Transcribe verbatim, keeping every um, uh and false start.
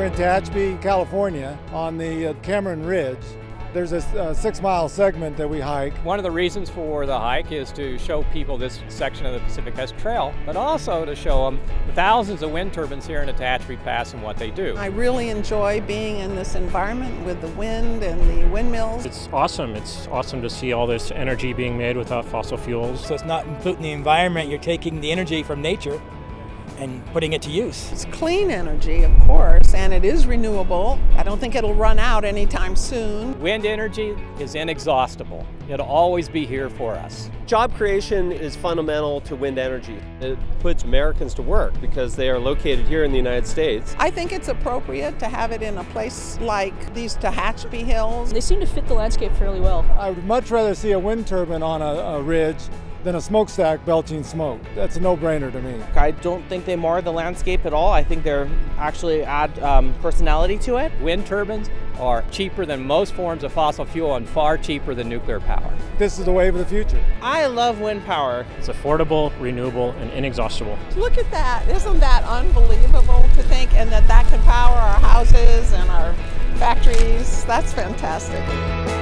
We're in Tehachapi, California, on the Cameron Ridge. There's a six-mile segment that we hike. One of the reasons for the hike is to show people this section of the Pacific Crest Trail, but also to show them the thousands of wind turbines here in the Tehachapi Pass and what they do. I really enjoy being in this environment with the wind and the windmills. It's awesome. It's awesome to see all this energy being made without fossil fuels. So it's not polluting the environment. You're taking the energy from nature and putting it to use. It's clean energy, of course, and it is renewable. I don't think it'll run out anytime soon. Wind energy is inexhaustible. It'll always be here for us. Job creation is fundamental to wind energy. It puts Americans to work because they are located here in the United States. I think it's appropriate to have it in a place like these Tehachapi Hills. They seem to fit the landscape fairly well. I would much rather see a wind turbine on a, a ridge than a smokestack belching smoke. That's a no-brainer to me. I don't think they mar the landscape at all. I think they're actually add um, personality to it. Wind turbines are cheaper than most forms of fossil fuel and far cheaper than nuclear power. This is the wave of the future. I love wind power. It's affordable, renewable, and inexhaustible. Look at that. Isn't that unbelievable to think, and that that can power our houses and our factories? That's fantastic.